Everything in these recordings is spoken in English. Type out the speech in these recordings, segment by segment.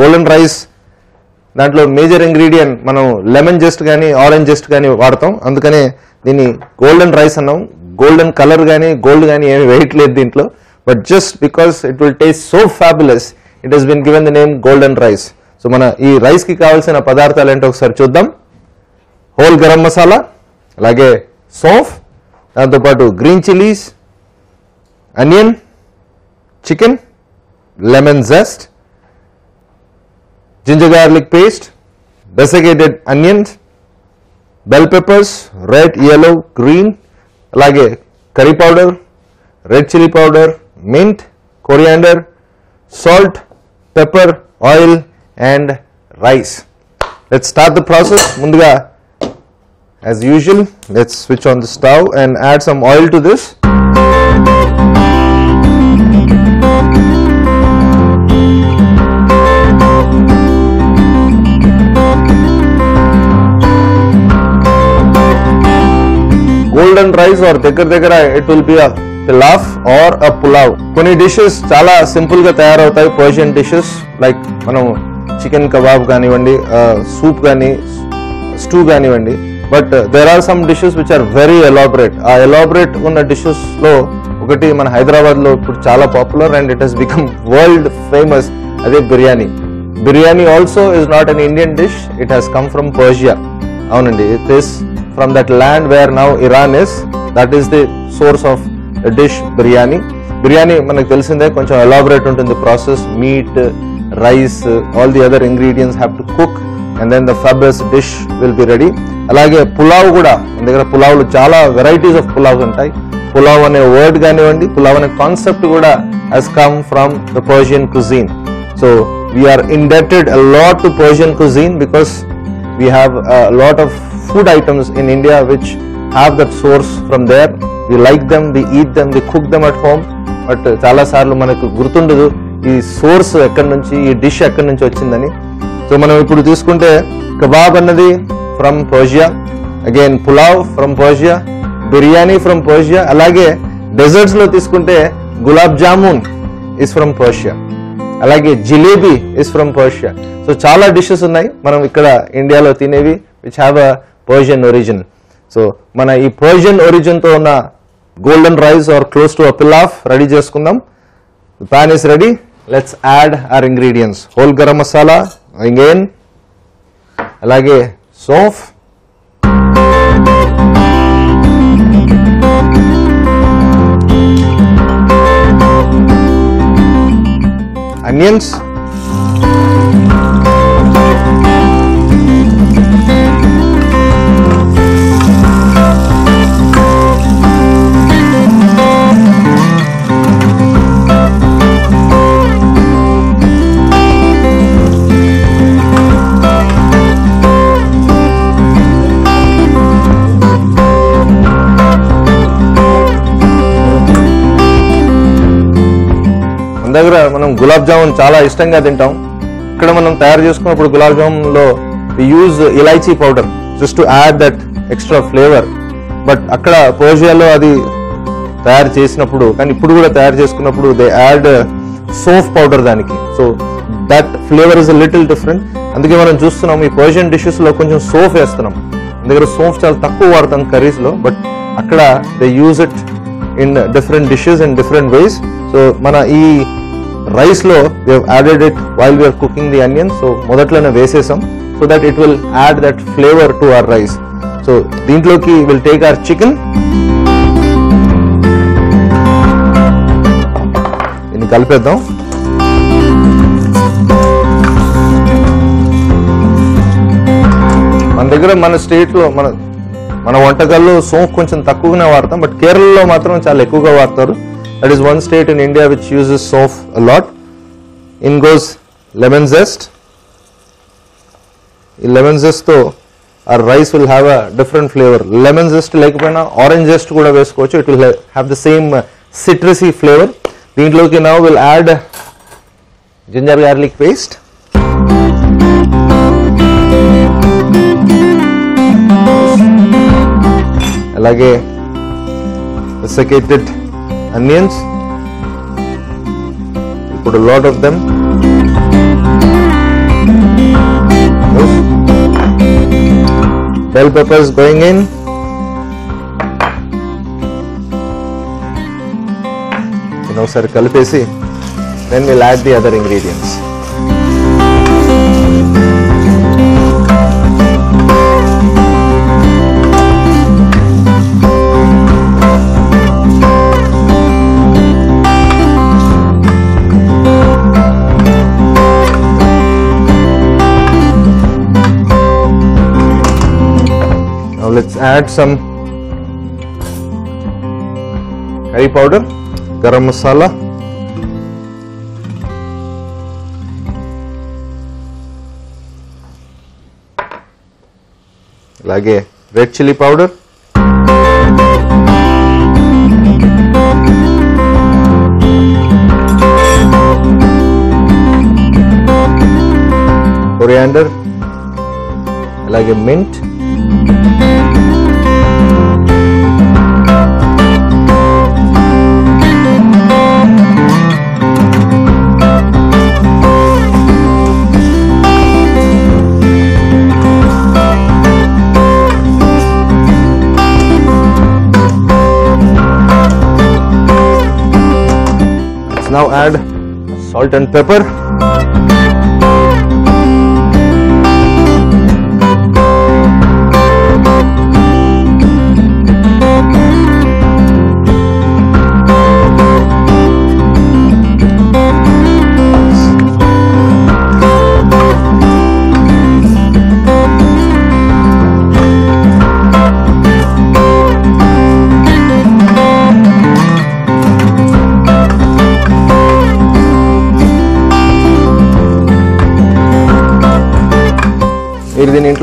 golden rice దాంట్లో major ingredient మనం lemon just గాని ఆరెంజ్ జస్ట్ గాని వాడతాం అందుకనే దీని గోల్డెన్ రైస్ అన్నాం గోల్డెన్ కలర్ గాని గోల్డ్ గాని ఏమీ వెయిట్ లేదు దీంట్లో but just because it will taste so fabulous it has been given the name golden rice so మన ఈ రైస్ కి కావాల్సిన పదార్థాలు ఏంటో ఒకసారి చూద్దాం హోల్ గరం మసాలా అలాగే సోఫ్ దాంతో పాటు green chillies onion chicken lemon just ginger garlic paste, desiccated onions, bell peppers, red, yellow, green, alage curry powder, red chili powder, mint, coriander, salt, pepper, oil and rice. Let's start the process. Munduga, as usual, let's switch on the stove and add some oil to this. Golden rice or dekar it will be a pilaf or a pulao. Koni dishes chala simple ga tayar hota hai Persian dishes like manu chicken kebab gani vandi, soup gani, stew gani vandi. But there are some dishes which are very elaborate. Elaborate unna dishes lo okati man Hyderabad lo ippudu chala popular and it has become world famous ade biryani. Biryani also is not an Indian dish. It has come from Persia. Avunandi it is from that land where now Iran is that is the source of the dish biryani biryani manaku telisinde koncham elaborate untundi process meat rice all the other ingredients have to cook and then the fabulous dish will be ready alage pulao kuda indagara pulao lo chala varieties of pulao untai pulao ane word ganivandi pulao ane concept kuda has come from the Persian cuisine so we are indebted a lot to Persian cuisine because we have a lot of food items in India which have that source from there we like them we eat them we cook them at home but chala saarlu manaku gurtundadu ee source ekkadi nunchi ee dish ekkadi nunchi ochindani so manam ippudu teeskunte kebab annadi from Persia again pulao from Persia biryani from Persia alage desserts lo teeskunte gulab jamun is from Persia alage jalebi is from Persia so chala dishes unnayi manam ikkada India lo tinevi which have a Persian origin. So, mana ee Persian origin to unna golden rice or close to a pilaf ready cheskundam. The pan is ready. Let's add our ingredients. Whole garam masala, again, alage sof, onions, దగ్గర మనం గులాబ్ జామున్ చాలా ఇష్టంగా తింటాం ఇక్కడ మనం తయారు చేసుకున్నప్పుడు గులాబ్ జామున్ లో we use elaichi powder just to add that extra flavour but అక్కడ పర్షియాలో అది తయారు చేసినప్పుడు కానీ ఇప్పుడు కూడా తయారు చేసుకున్నప్పుడు దే యాడ్ సోఫ్ పౌడర్ దానికి so that flavour is little different అందుకే మనం చూస్తున్నాం ఈ పర్షియన్ డిషెస్ లో కొంచెం సోఫ్ వేస్తున్నాం దగ్గర సోఫ్ చాలా తక్కువ వాడతాం కర్రీస్ లో బట్ అక్కడ they use it in different dishes in different ways so మన ఈ rice lo we have added it while we are cooking the onions so modatlane vesesam so that it will add that flavor to our rice so deentloki we will take our chicken ini kalpedam man degara mana state lo mana vantagallo soap koncham takkuvane vaartam but Kerala lo matram chaala ekkuva vaartaru That is one state in India which uses sof a lot. In goes lemon zest. Lemon zest to our rice will have a different flavor. Lemon zest lekapena orange zest kuda vesukochu. It will have the same citrusy flavor. Deentloki now we'll add ginger garlic paste. Alage desiccated onions we put a lot of them Bell peppers going in. Kalpesi. Then we'll add the other ingredients. Now let's add some curry powder, garam masala, lage red chili powder, coriander, lage mint, now add salt and pepper,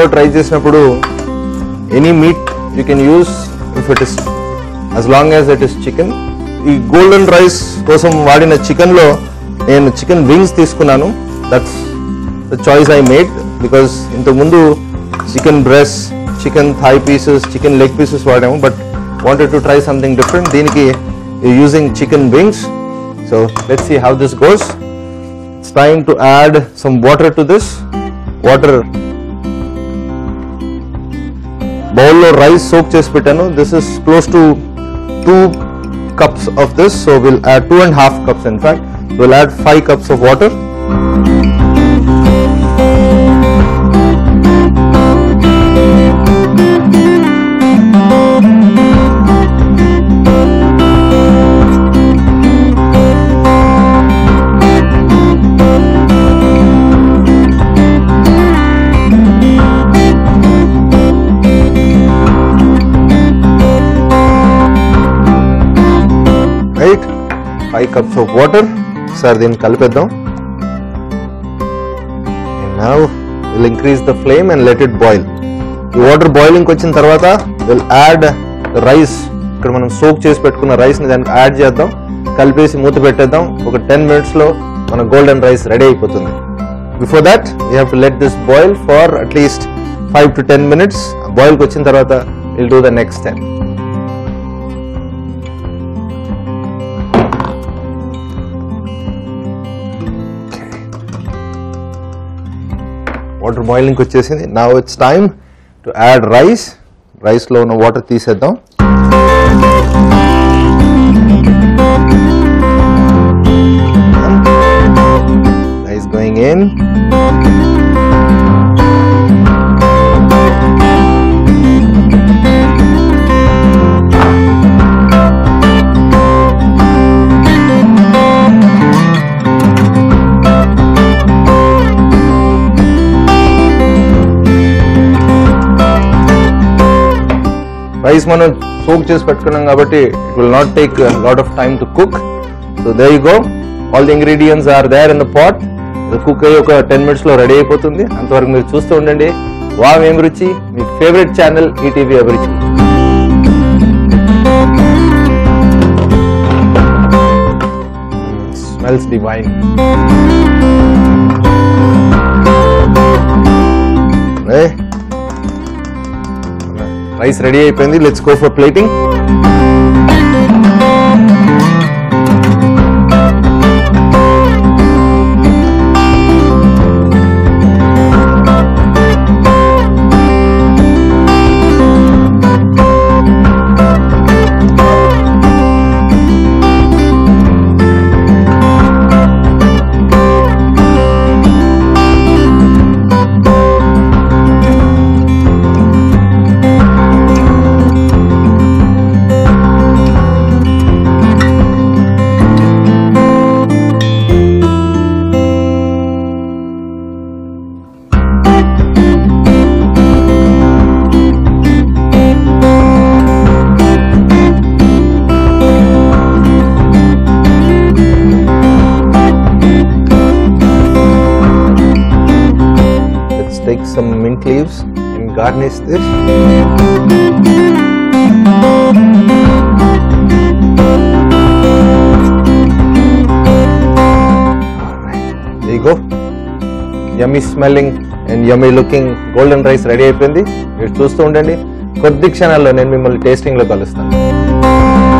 try any meat you can use if it is, as long as it is chicken. The golden rice kosam vadina chicken lo nenu chicken wings తీసుకున్నాను. That's the choice I made, because ఇంతకు ముందు chicken breast, chicken thigh pieces, chicken leg pieces వాడాము, but wanted to try something different. దీనికి using chicken wings. So let's see how this goes. It's time to add some water to this. Water bowl of rice soak chesi pettanu. This is close to 2 cups of this, so we'll add 2.5 cups. In fact, we'll add 5 cups of water. Right, 5 cups of water. Sir, then kalpeddam. And now we'll increase the flame and let it boil. The water boiling kochin tarvata we'll add the rice. Ikkada manam soak chesi pettukunna rice ni daniki add cheddam, kalpesi mootu petteddam. Oka 10 minutes lo mana golden rice ready ayipotundi. Before that, we have to let this boil for at least 5 to 10 minutes. Boil kochin tarvata we'll do the next step. Water boiling kochesindi. Now it's time to add rice. Rice lo no water teeseddam. Rice going in. Rice manu soak chesi pettukunnam kabatti it will not take a lot of time to cook. So there you go, all the ingredients are there in the pot. The cook ayi oka 10 minutes lo ready ayipotundi. Antavaraku meer chustu undandi. Wow Abhiruchi, mee favorite channel ETV Abhiruchi. Smells divine. Hey, rice ready అయిపోయింది. Let's go for plating. some mint leaves and garnish this. Alright, there you go. Yummy smelling and yummy looking golden rice ready అయిపోయింది. మీరు చూస్తూ ఉండండి. కొద్ది క్షణాల్లో నేను మిమ్మల్ని tasting లో కలుస్తాను.